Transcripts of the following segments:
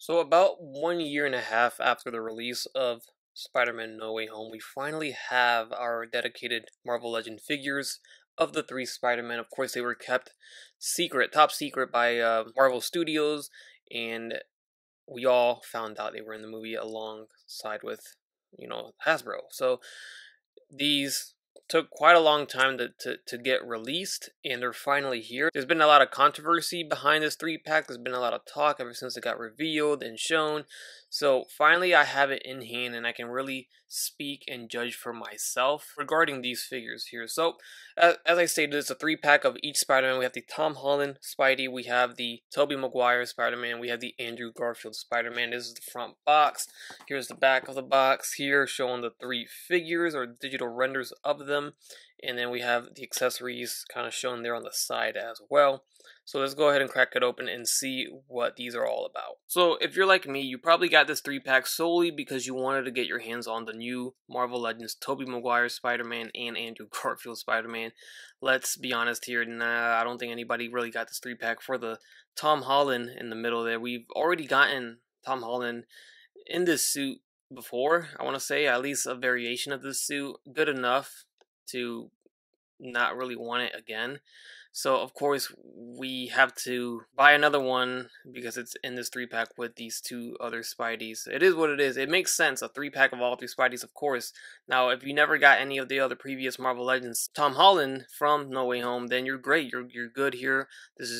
So about 1.5 years after the release of Spider-Man No Way Home, we finally have our dedicated Marvel Legend figures of the three Spider-Men. Of course, they were kept secret, top secret by Marvel Studios, and we all found out they were in the movie alongside with, you know, Hasbro. So these took quite a long time to get released, and they're finally here. There's been a lot of controversy behind this 3-pack. There's been a lot of talk ever since it got revealed and shown. So finally I have it in hand, and I can really speak and judge for myself regarding these figures here. So as I stated, it's a 3-pack of each Spider-Man. We have the Tom Holland Spidey, we have the Tobey Maguire Spider-Man, we have the Andrew Garfield Spider-Man. This is the front box. Here's the back of the box here, showing the three figures or digital renders of them. And then we have the accessories kind of shown there on the side as well. So let's go ahead and crack it open and see what these are all about. So if you're like me, you probably got this 3-pack solely because you wanted to get your hands on the new Marvel Legends Tobey Maguire Spider-Man and Andrew Garfield Spider-Man. Let's be honest here, I don't think anybody really got this 3-pack for the Tom Holland in the middle there. We've already gotten Tom Holland in this suit before, I want to say, at least a variation of this suit, good enough to not really want it again. So of course we have to buy another one because it's in this 3-pack with these two other Spideys. It is what it is. It makes sense, a 3-pack of all three Spideys, of course. Now if you never got any of the other previous Marvel Legends Tom Holland from No Way Home, then you're great. You're good here. This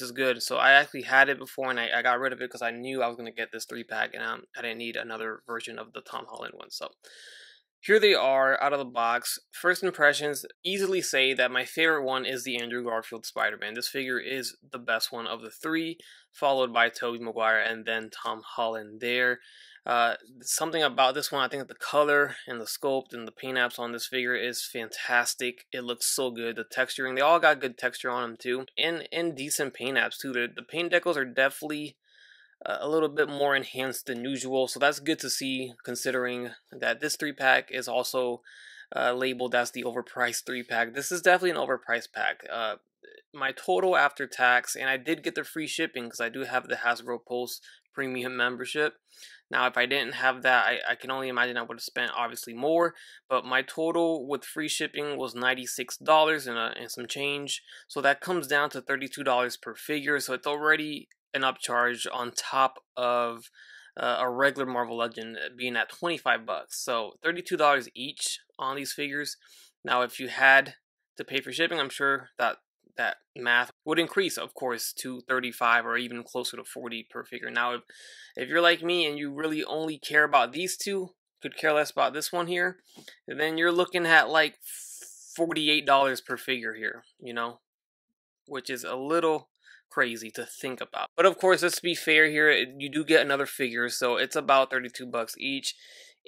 is good. So I actually had it before, and I got rid of it because I knew I was gonna get this 3-pack, and I didn't need another version of the Tom Holland one. So here they are out of the box. First impressions easily say that my favorite one is the Andrew Garfield Spider-Man. This figure is the best one of the three, followed by Tobey Maguire and then Tom Holland there. Something about this one, I think the color and the sculpt and the paint apps on this figure is fantastic. It looks so good. The texturing, they all got good texture on them too. And decent paint apps too. The paint decals are definitely a little bit more enhanced than usual, so that's good to see, considering that this 3-pack is also labeled as the overpriced 3-pack. This is definitely an overpriced pack. My total after tax, and I did get the free shipping because I do have the Hasbro Pulse Premium membership. Now if I didn't have that, I can only imagine I would have spent obviously more, but my total with free shipping was $96 and some change, so that comes down to $32 per figure, so it's already an upcharge on top of a regular Marvel Legend being at $25, so $32 each on these figures. Now if you had to pay for shipping, I'm sure that math would increase, of course, to $35 or even closer to $40 per figure. Now if you're like me and you really only care about these two, could care less about this one here, then you're looking at like $48 per figure here, you know, which is a little crazy to think about. But of course, let's be fair here, you do get another figure, so it's about $32 each,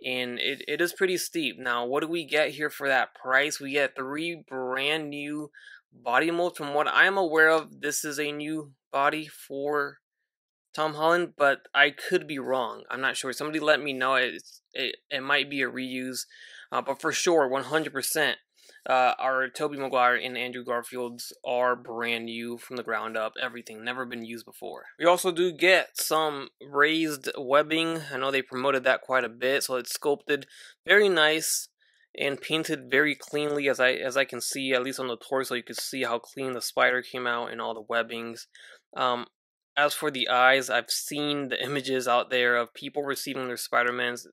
and it is pretty steep. Now what do we get here for that price? We get three brand new body molds. From what I'm aware of, this is a new body for Tom Holland, but I could be wrong. I'm not sure. Somebody let me know. It might be a reuse, but for sure 100% our Tobey Maguire and Andrew Garfield's are brand new from the ground up. Everything, never been used before. We also do get some raised webbing. I know they promoted that quite a bit, so it's sculpted very nice and painted very cleanly, as I can see, at least on the torso. You can see how clean the spider came out and all the webbings. As for the eyes, I've seen the images out there of people receiving their Spider-Mans,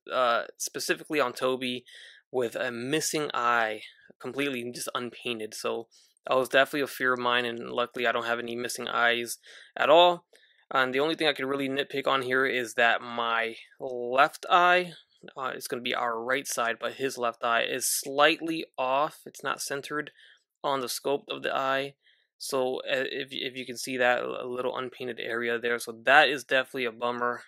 specifically on Tobey, with a missing eye, completely just unpainted. So that was definitely a fear of mine, and luckily I don't have any missing eyes at all. And the only thing I could really nitpick on here is that my left eye, it's going to be our right side, but his left eye is slightly off. It's not centered on the sculpt of the eye. So if you can see that, a little unpainted area there. So that is definitely a bummer.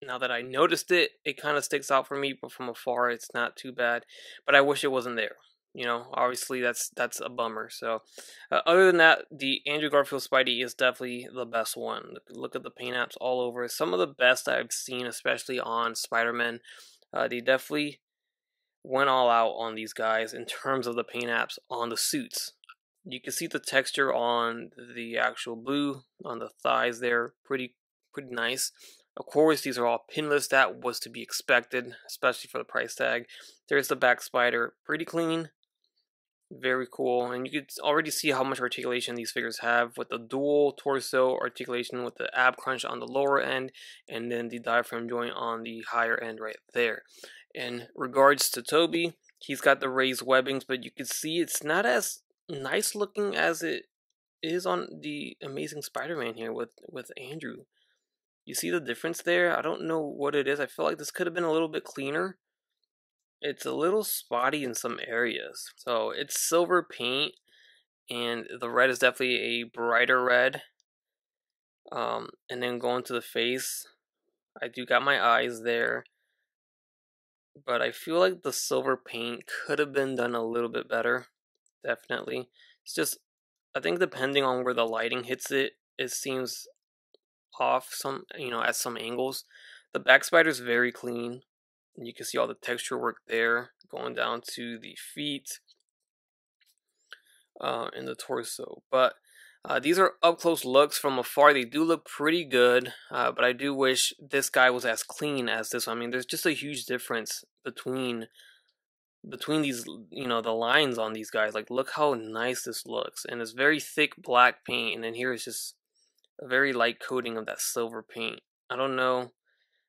Now that I noticed it, it kind of sticks out for me, but from afar it's not too bad. But I wish it wasn't there. You know, obviously that's a bummer. So other than that, the Andrew Garfield Spidey is definitely the best one. Look at the paint apps all over. Some of the best I've seen, especially on Spider-Man. They definitely went all out on these guys in terms of the paint apps on the suits. You can see the texture on the actual blue, on the thighs there, pretty pretty nice. Of course, these are all pinless. That was to be expected, especially for the price tag. There's the back spider. Pretty clean. Very cool. And you could already see how much articulation these figures have with the dual torso articulation with the ab crunch on the lower end and then the diaphragm joint on the higher end right there. In regards to Tobey, he's got the raised webbings, but you can see it's not as nice looking as it is on the Amazing Spider-Man here with Andrew. You see the difference there? I don't know what it is. I feel like this could have been a little bit cleaner. It's a little spotty in some areas. So it's silver paint, and the red is definitely a brighter red. And then going to the face, I do got my eyes there. But I feel like the silver paint could have been done a little bit better, definitely. It's just, I think depending on where the lighting hits it, it seems off some, you know, at some angles. The back spider is very clean. You can see all the texture work there going down to the feet and the torso. But these are up close looks. From afar, they do look pretty good, but I do wish this guy was as clean as this one. I mean, there's just a huge difference between these, you know, the lines on these guys. Like, look how nice this looks. And it's very thick black paint, and then here is just a very light coating of that silver paint. I don't know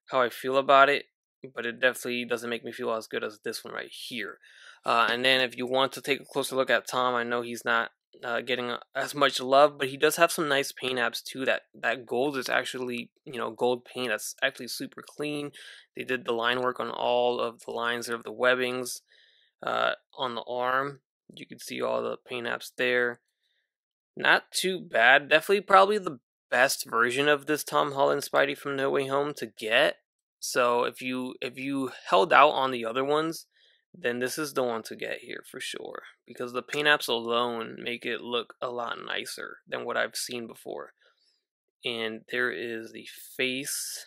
how I feel about it, but it definitely doesn't make me feel as good as this one right here. And then if you want to take a closer look at Tom, I know he's not getting as much love, but he does have some nice paint apps too. That gold is actually, you know, gold paint that's actually super clean. They did the line work on all of the lines there of the webbings. On the arm, you can see all the paint apps there. Not too bad. Definitely probably the best version of this Tom Holland Spidey from No Way Home to get. So if you held out on the other ones, then this is the one to get here for sure, because the paint apps alone make it look a lot nicer than what I've seen before. And there is the face,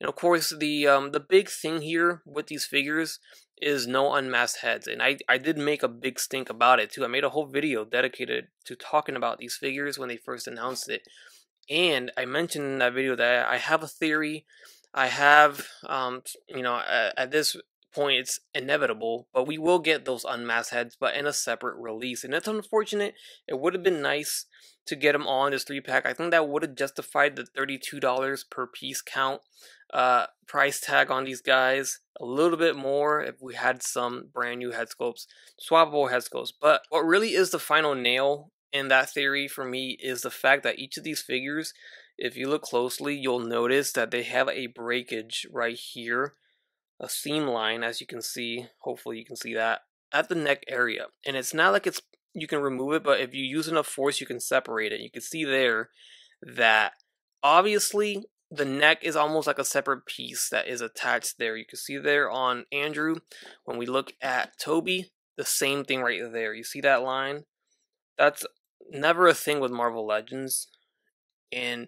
and of course the big thing here with these figures is no unmasked heads, and I did make a big stink about it too. I made a whole video dedicated to talking about these figures when they first announced it, and I mentioned in that video that I have a theory. I have, you know, at this point it's inevitable, but we will get those unmasked heads, but in a separate release, and that's unfortunate. It would have been nice to get them all in this 3-pack. I think that would have justified the $32 per piece count price tag on these guys a little bit more if we had some brand new head sculpts, swappable head sculpts. But what really is the final nail in that theory for me is the fact that each of these figures, if you look closely, you'll notice that they have a breakage right here, a seam line, as you can see. Hopefully you can see that at the neck area. And it's not like it's, you can remove it, but if you use enough force, you can separate it. You can see there that obviously the neck is almost like a separate piece that is attached there. You can see there on Andrew. When we look at Tobey, the same thing right there. You see that line? That's never a thing with Marvel Legends. And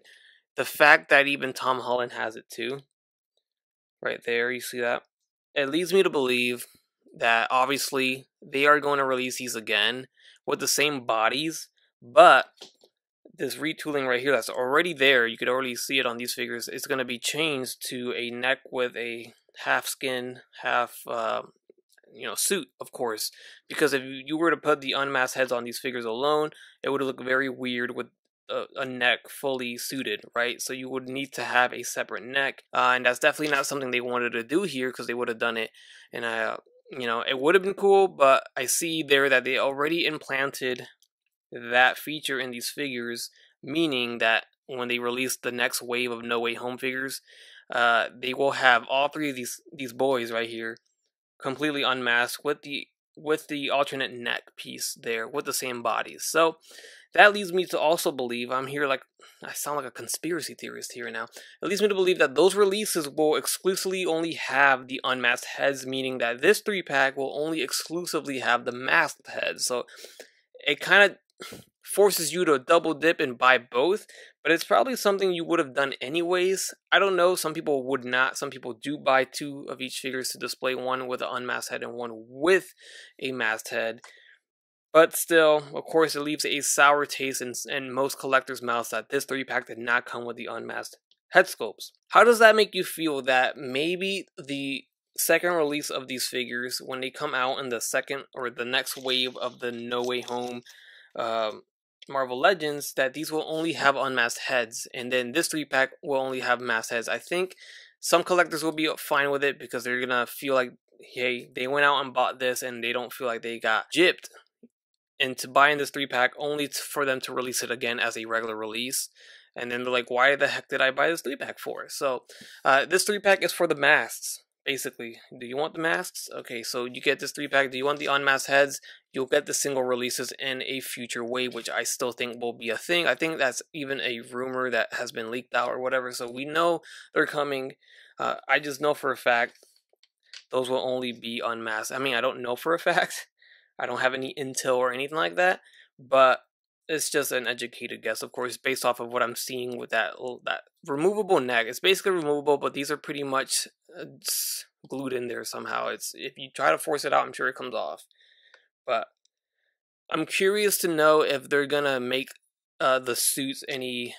the fact that even Tom Holland has it too, right there, you see that? It leads me to believe that obviously they are going to release these again with the same bodies, but this retooling right here that's already there, you could already see it on these figures, it's going to be changed to a neck with a half skin, half you know, suit, of course, because if you were to put the unmasked heads on these figures alone, it would look very weird with a neck fully suited, right? So you would need to have a separate neck, and that's definitely not something they wanted to do here, because they would have done it, and you know, it would have been cool. But I see there that they already implanted that feature in these figures, meaning that when they release the next wave of No Way Home figures, they will have all three of these boys right here completely unmasked with the alternate neck piece there with the same bodies. So that leads me to also believe, I'm here like, I sound like a conspiracy theorist here now. It leads me to believe that those releases will exclusively only have the unmasked heads, meaning that this 3-pack will only exclusively have the masked heads. So it kind of forces you to double dip and buy both, but it's probably something you would have done anyways. I don't know, some people would not. Some people do buy two of each figures to display, one with an unmasked head and one with a masked head. But still, of course, it leaves a sour taste in most collectors' mouths that this 3-pack did not come with the unmasked head sculpts. How does that make you feel that maybe the second release of these figures, when they come out in the second or the next wave of the No Way Home Marvel Legends, that these will only have unmasked heads, and then this 3-pack will only have masked heads? I think some collectors will be fine with it because they're gonna feel like, hey, they went out and bought this and they don't feel like they got gypped into buying this 3-pack only for them to release it again as a regular release. And then they're like, why the heck did I buy this 3-pack for? So this 3-pack is for the masks. Basically, do you want the masks? Okay, so you get this 3-pack. Do you want the unmasked heads? You'll get the single releases in a future wave, which I still think will be a thing. I think that's even a rumor that has been leaked out or whatever. So we know they're coming. I just know for a fact those will only be unmasked. I mean, I don't know for a fact. I don't have any intel or anything like that. But it's just an educated guess, of course, based off of what I'm seeing with that removable neck. It's basically removable, but these are pretty much glued in there somehow. If you try to force it out, I'm sure it comes off. But I'm curious to know if they're going to make the suits any,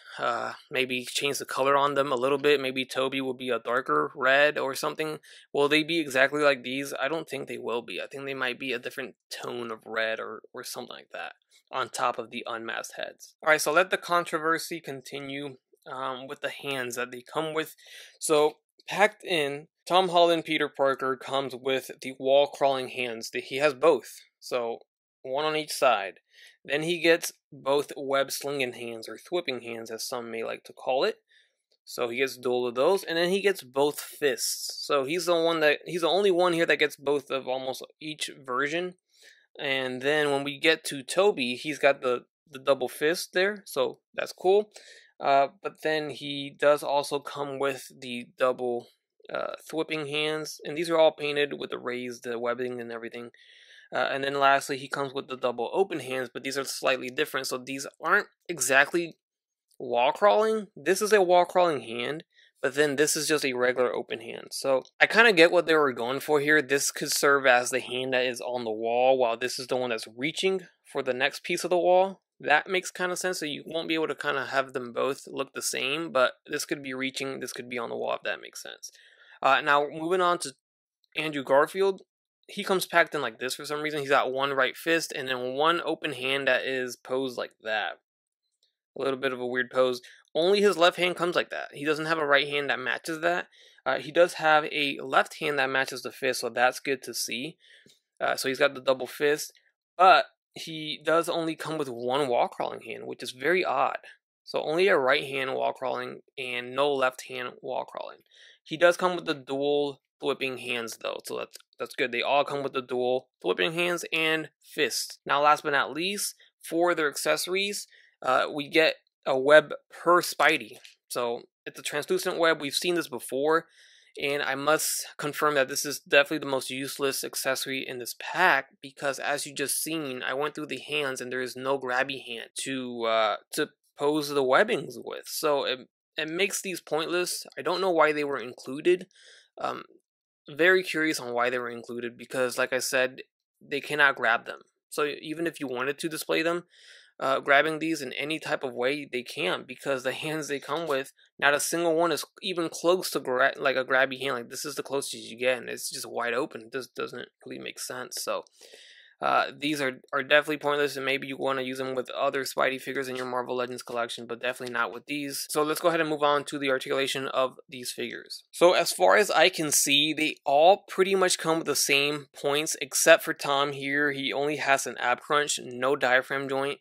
maybe change the color on them a little bit. Maybe Tobey will be a darker red or something. Will they be exactly like these? I don't think they will be. I think they might be a different tone of red or something like that on top of the unmasked heads. Alright, so let the controversy continue with the hands that they come with. So, packed in, Tom Holland Peter Parker comes with the wall-crawling hands. He has both. So, one on each side. Then he gets both web-slinging hands, or thwipping hands as some may like to call it. So he gets dual of those, and then he gets both fists. So he's the only one here that gets both of almost each version. And then when we get to Tobey, he's got the double fist there, so that's cool. But then he does also come with the double thwipping hands, and these are all painted with the rays, the webbing, and everything. And then lastly, he comes with the double open hands, but these are slightly different. So these aren't exactly wall crawling. This is a wall crawling hand, but then this is just a regular open hand. So I kind of get what they were going for here. This could serve as the hand that is on the wall, while this is the one that's reaching for the next piece of the wall. That makes kind of sense. So you won't be able to kind of have them both look the same, but this could be reaching, this could be on the wall, if that makes sense. Now moving on to Andrew Garfield. He comes packed in like this for some reason. He's got one right fist and then one open hand that is posed like that. A little bit of a weird pose. Only his left hand comes like that. He doesn't have a right hand that matches that. He does have a left hand that matches the fist, so that's good to see. So he's got the double fist. But he does only come with one wall-crawling hand, which is very odd. So only a right hand wall-crawling and no left hand wall-crawling. He does come with the dual flipping hands though, so that's good. They all come with the dual flipping hands and fists. Now last but not least, for their accessories, we get a web per Spidey. So it's a translucent web. We've seen this before, and I must confirm that this is definitely the most useless accessory in this pack, because as you just seen, I went through the hands and there is no grabby hand to pose the webbings with. So it makes these pointless. I don't know why they were included. Very curious on why they were included, because like I said, they cannot grab them. So even if you wanted to display them, grabbing these in any type of way, they can't, because the hands they come with, not a single one is even close to like a grabby hand. Like, this is the closest you get, and it's just wide open. It just doesn't really make sense. So these are definitely pointless, and maybe you want to use them with other Spidey figures in your Marvel Legends collection, but definitely not with these. So let's go ahead and move on to the articulation of these figures. So as far as I can see, they all pretty much come with the same points, except for Tom here. He only has an ab crunch, no diaphragm joint.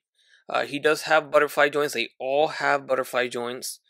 He does have butterfly joints. They all have butterfly joints,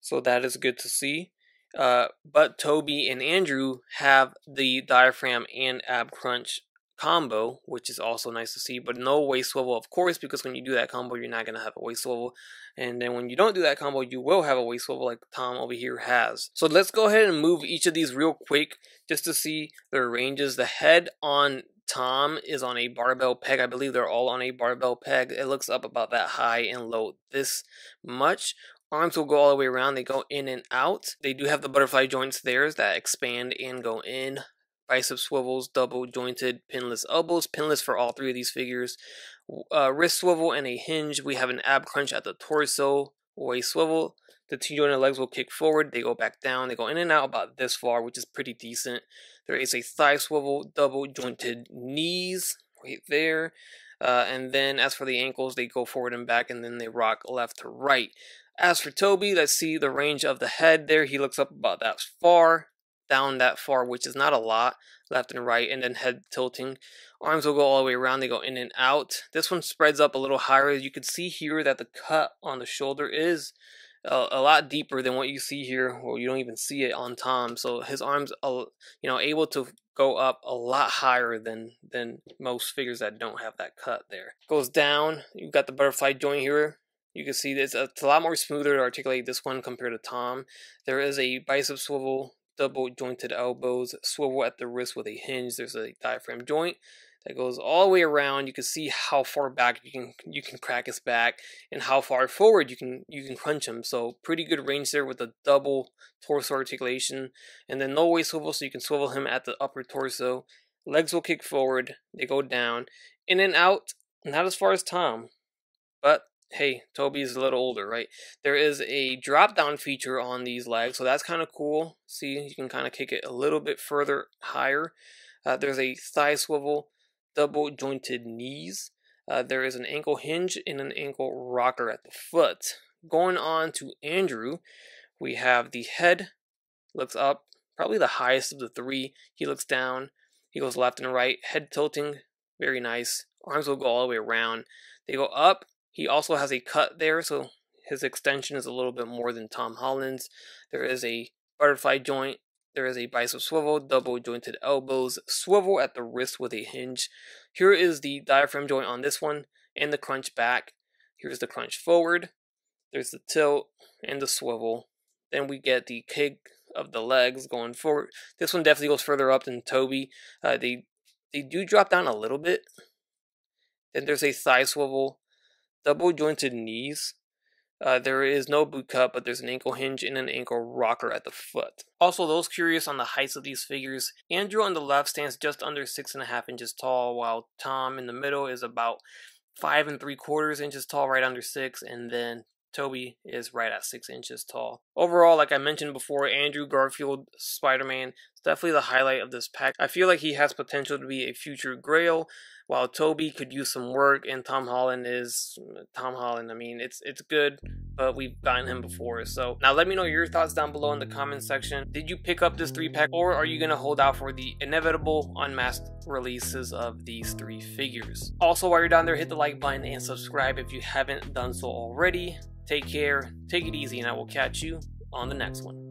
so that is good to see. But Tobey and Andrew have the diaphragm and ab crunch combo, which is also nice to see, but no waist swivel, of course, because when you do that combo, you're not going to have a waist swivel, and then when you don't do that combo, you will have a waist swivel like Tom over here has. So let's go ahead and move each of these real quick just to see their ranges. The head on Tom is on a barbell peg. I believe they're all on a barbell peg. It looks up about that high and low this much. Arms will go all the way around. They go in and out. They do have the butterfly joints there that expand and go in. Bicep swivels, double jointed, pinless elbows, pinless for all three of these figures. Wrist swivel and a hinge. We have an ab crunch at the torso, or a swivel. The two jointed legs will kick forward, they go back down, they go in and out about this far, which is pretty decent. There is a thigh swivel, double jointed knees right there. And then as for the ankles, they go forward and back, and then they rock left to right. As for Tobey, let's see the range of the head there. He looks up about that far, down that far, which is not a lot, left and right, and then head tilting. Arms will go all the way around, they go in and out. This one spreads up a little higher. You can see here that the cut on the shoulder is a lot deeper than what you see here. Well, you don't even see it on Tom, so his arms, able to go up a lot higher than most figures that don't have that cut there. Goes down, you've got the butterfly joint here. You can see this, it's a lot more smoother to articulate this one compared to Tom. There is a bicep swivel, double jointed elbows, swivel at the wrist with a hinge. There's a diaphragm joint that goes all the way around. You can see how far back you can crack his back and how far forward you can crunch him. So pretty good range there with the double torso articulation. And then no waist swivel, so you can swivel him at the upper torso. Legs will kick forward, they go down. In and out, not as far as Tom, but hey, Tobey is a little older, right? There is a drop-down feature on these legs, so that's kind of cool. See, you can kind of kick it a little bit further higher. There's a thigh swivel, double-jointed knees. There is an ankle hinge and an ankle rocker at the foot. Going on to Andrew, we have the head looks up, probably the highest of the three. He looks down, he goes left and right, head tilting, very nice. Arms will go all the way around. They go up. He also has a cut there, so his extension is a little bit more than Tom Holland's. There is a butterfly joint. There is a bicep swivel, double jointed elbows, swivel at the wrist with a hinge. Here is the diaphragm joint on this one, and the crunch back. Here's the crunch forward. There's the tilt and the swivel. Then we get the kick of the legs going forward. This one definitely goes further up than Tobey. They do drop down a little bit. Then there's a thigh swivel, double jointed knees. There is no boot cut, but there's an ankle hinge and an ankle rocker at the foot. Also, those curious on the heights of these figures, Andrew on the left stands just under 6.5 inches tall, while Tom in the middle is about 5 3/4 inches tall, right under 6, and then Tobey is right at 6 inches tall. Overall, like I mentioned before, Andrew Garfield, Spider-Man, is definitely the highlight of this pack. I feel like he has potential to be a future grail, while Tobey could use some work, and Tom Holland is Tom Holland. I mean, it's good, but we've gotten him before. So now let me know your thoughts down below in the comments section. Did you pick up this 3-pack, or are you going to hold out for the inevitable unmasked releases of these 3 figures? Also, while you're down there, hit the like button and subscribe if you haven't done so already. Take care, take it easy, and I will catch you on the next one.